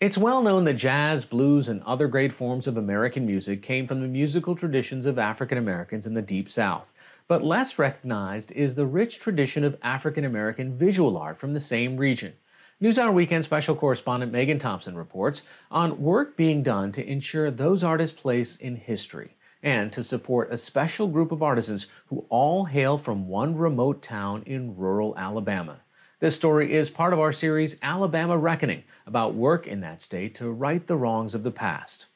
It's well known that jazz, blues, and other great forms of American music came from the musical traditions of African Americans in the Deep South, but less recognized is the rich tradition of African American visual art from the same region. NewsHour Weekend Special Correspondent Megan Thompson reports on work being done to ensure those artists' place in history and to support a special group of artisans who all hail from one remote town in rural Alabama. This story is part of our series, Alabama Reckoning, about work in that state to right the wrongs of the past.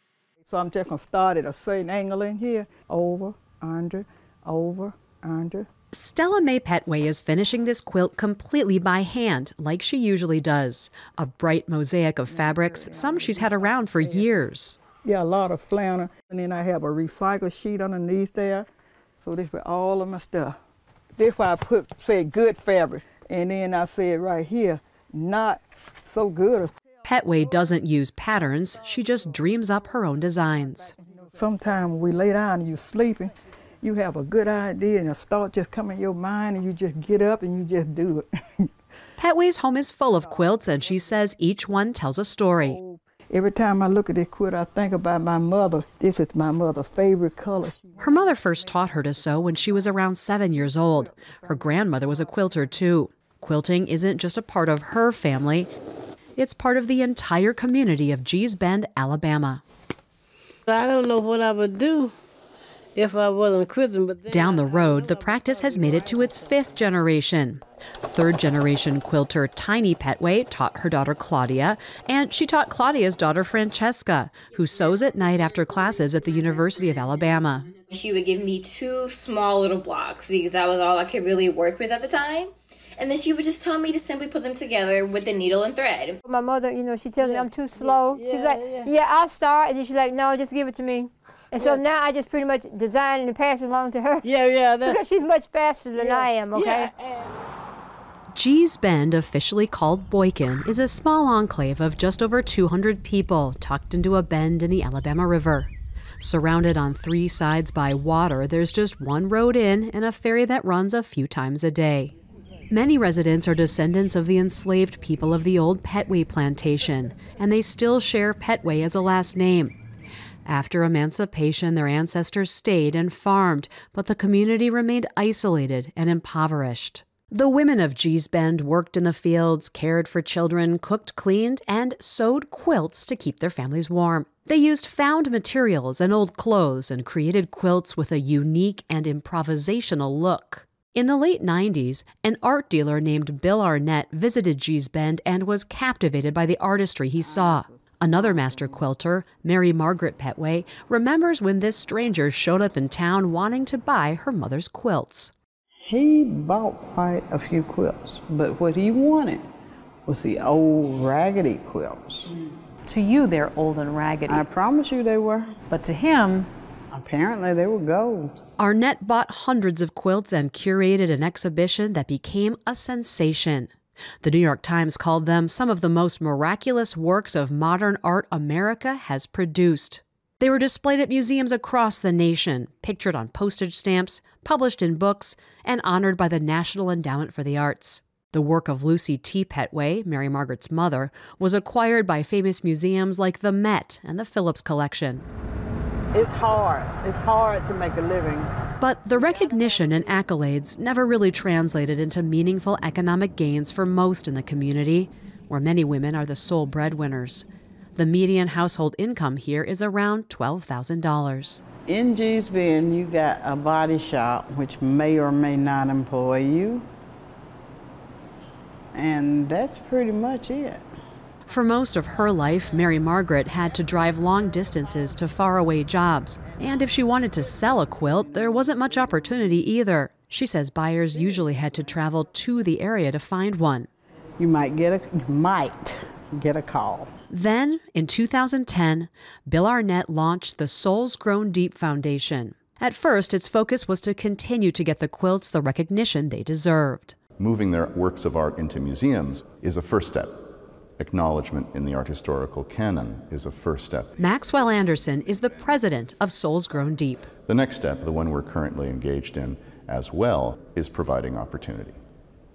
So I'm just going to start at a certain angle in here. Over, under, over, under. Stella Mae Pettway is finishing this quilt completely by hand, like she usually does. A bright mosaic of fabrics, some she's had around for years. Yeah, a lot of flannel. And then I have a recycle sheet underneath there. So this is all of my stuff. This is why I said good fabric. And then I said right here, not so good. Pettway doesn't use patterns, she just dreams up her own designs. Sometimes when we lay down and you're sleeping, you have a good idea and a thought just come in your mind and you just get up and you just do it. Pettway's home is full of quilts and she says each one tells a story. Every time I look at this quilt, I think about my mother. This is my mother's favorite color. Her mother first taught her to sew when she was around 7 years old. Her grandmother was a quilter too. Quilting isn't just a part of her family, it's part of the entire community of Gee's Bend, Alabama. I don't know what I would do if I wasn't quilting, but down the road, the practice has made it to its fifth generation. Third-generation quilter Tiny Pettway taught her daughter Claudia, and she taught Claudia's daughter Francesca, who sews at night after classes at the University of Alabama. She would give me two small little blocks because that was all I could really work with at the time. And then she would just tell me to simply put them together with the needle and thread. My mother, you know, she tells me I'm too slow. She's like, yeah, I'll start. And then she's like, no, just give it to me. And so now I just pretty much design and pass it along to her. Because she's much faster than I am, okay? Gee's Bend, officially called Boykin, is a small enclave of just over 200 people tucked into a bend in the Alabama River. Surrounded on three sides by water, there's just one road in and a ferry that runs a few times a day. Many residents are descendants of the enslaved people of the old Pettway plantation, and they still share Pettway as a last name. After emancipation, their ancestors stayed and farmed, but the community remained isolated and impoverished. The women of Gee's Bend worked in the fields, cared for children, cooked, cleaned, and sewed quilts to keep their families warm. They used found materials and old clothes and created quilts with a unique and improvisational look. In the late 90s, an art dealer named Bill Arnett visited Gee's Bend and was captivated by the artistry he saw. Another master quilter, Mary Margaret Pettway, remembers when this stranger showed up in town wanting to buy her mother's quilts. He bought quite a few quilts, but what he wanted was the old raggedy quilts. To you, they're old and raggedy. I promise you they were. But to him, apparently they were gold. Arnett bought hundreds of quilts and curated an exhibition that became a sensation. The New York Times called them some of the most miraculous works of modern art America has produced. They were displayed at museums across the nation, pictured on postage stamps, published in books, and honored by the National Endowment for the Arts. The work of Lucy T. Pettway, Mary Margaret's mother, was acquired by famous museums like the Met and the Phillips Collection. It's hard. It's hard to make a living. But the recognition and accolades never really translated into meaningful economic gains for most in the community, where many women are the sole breadwinners. The median household income here is around $12,000. In Gee's Bend, you got a body shop, which may or may not employ you. And that's pretty much it. For most of her life, Mary Margaret had to drive long distances to faraway jobs, and if she wanted to sell a quilt, there wasn't much opportunity either. She says buyers usually had to travel to the area to find one. You might get a call. Then, in 2010, Bill Arnett launched the Souls Grown Deep Foundation. At first, its focus was to continue to get the quilts the recognition they deserved. Moving their works of art into museums is a first step. Acknowledgement in the art historical canon is a first step. Maxwell Anderson is the president of Souls Grown Deep. The next step, the one we're currently engaged in as well, is providing opportunity.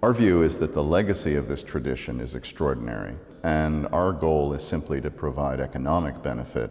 Our view is that the legacy of this tradition is extraordinary, and our goal is simply to provide economic benefit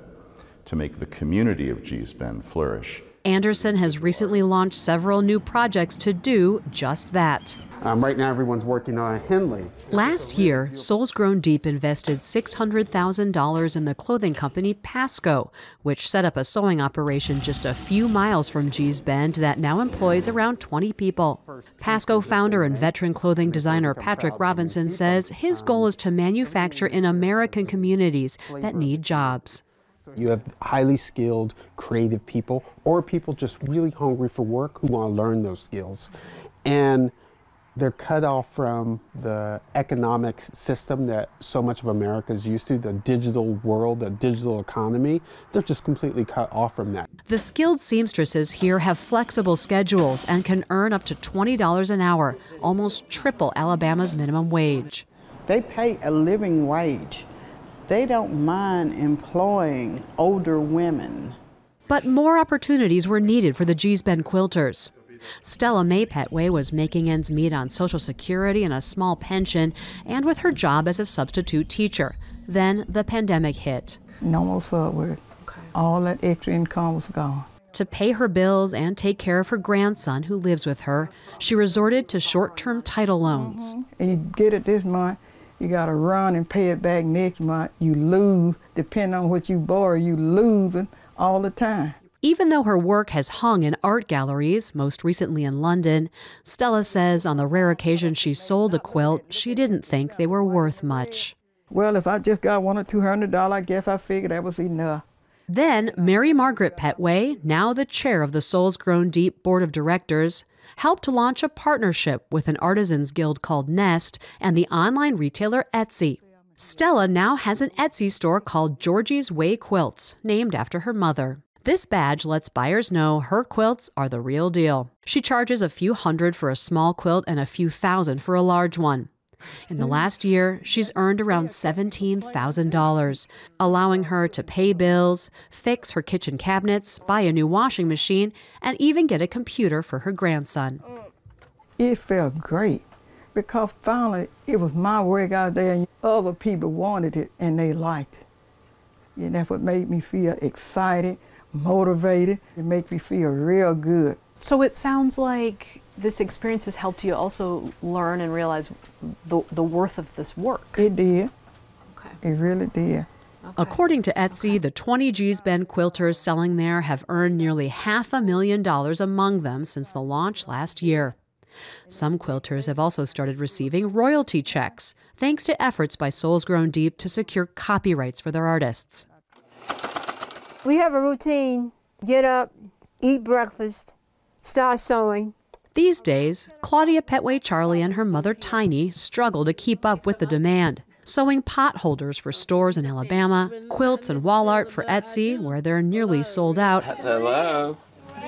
to make the community of Gee's Bend flourish. Anderson has recently launched several new projects to do just that. Right now everyone's working on a Henley. Last year, Souls Grown Deep invested $600,000 in the clothing company Pasko, which set up a sewing operation just a few miles from Gee's Bend that now employs around 20 people. Pasko founder and veteran clothing designer Patrick Robinson says his goal is to manufacture in American communities that need jobs. You have highly skilled, creative people, or people just really hungry for work who want to learn those skills. And they're cut off from the economic system that so much of America is used to, the digital world, the digital economy. They're just completely cut off from that. The skilled seamstresses here have flexible schedules and can earn up to $20 an hour, almost triple Alabama's minimum wage. They pay a living wage. They don't mind employing older women. But more opportunities were needed for the Gee's Bend quilters. Stella Mae Pettway was making ends meet on Social Security and a small pension, and with her job as a substitute teacher. Then the pandemic hit. No more food work. All that extra income was gone. To pay her bills and take care of her grandson who lives with her, she resorted to short-term title loans. And you get it this month. You gotta run and pay it back next month. You lose, depending on what you borrow, you losing all the time. Even though her work has hung in art galleries, most recently in London, Stella says on the rare occasion she sold a quilt, she didn't think they were worth much. Well, if I just got $100 or $200, I guess I figured that was enough. Then Mary Margaret Pettway, now the chair of the Souls Grown Deep Board of Directors, helped launch a partnership with an artisans guild called Nest and the online retailer Etsy. Stella now has an Etsy store called Georgie's Way Quilts, named after her mother. This badge lets buyers know her quilts are the real deal. She charges a few hundred for a small quilt and a few thousand for a large one. In the last year, she's earned around $17,000, allowing her to pay bills, fix her kitchen cabinets, buy a new washing machine, and even get a computer for her grandson. It felt great because finally it was my work out there and other people wanted it and they liked it. And that's what made me feel excited, motivated. It made me feel real good. So it sounds like this experience has helped you also learn and realize the worth of this work. It did. Okay. It really did. Okay. According to Etsy, the 20 Gee's Bend quilters selling there have earned nearly $500,000 among them since the launch last year. Some quilters have also started receiving royalty checks, thanks to efforts by Souls Grown Deep to secure copyrights for their artists. We have a routine. Get up, eat breakfast, start sewing. These days, Claudia Pettway Charlie and her mother Tiny struggle to keep up with the demand, sewing potholders for stores in Alabama, quilts and wall art for Etsy, where they're nearly sold out. Hello.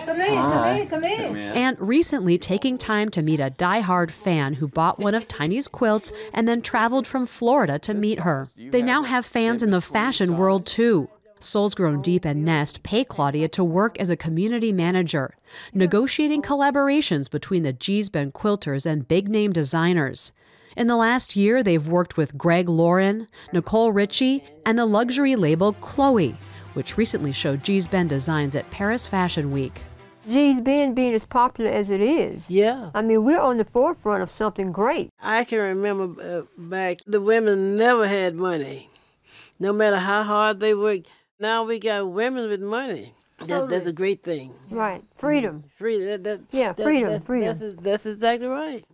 Come in, come in. And recently taking time to meet a diehard fan who bought one of Tiny's quilts and then traveled from Florida to meet her. They now have fans in the fashion world, too. Souls Grown Deep and Nest pay Claudia to work as a community manager, negotiating collaborations between the Gee's Bend quilters and big-name designers. In the last year, they've worked with Greg Lauren, Nicole Richie, and the luxury label Chloe, which recently showed Gee's Bend designs at Paris Fashion Week. Gee's Bend being as popular as it is. Yeah. I mean, we're on the forefront of something great. I can remember back, the women never had money, no matter how hard they worked. Now we got women with money. Totally. That's a great thing. Right. Freedom. Freedom. Freedom. That's exactly right.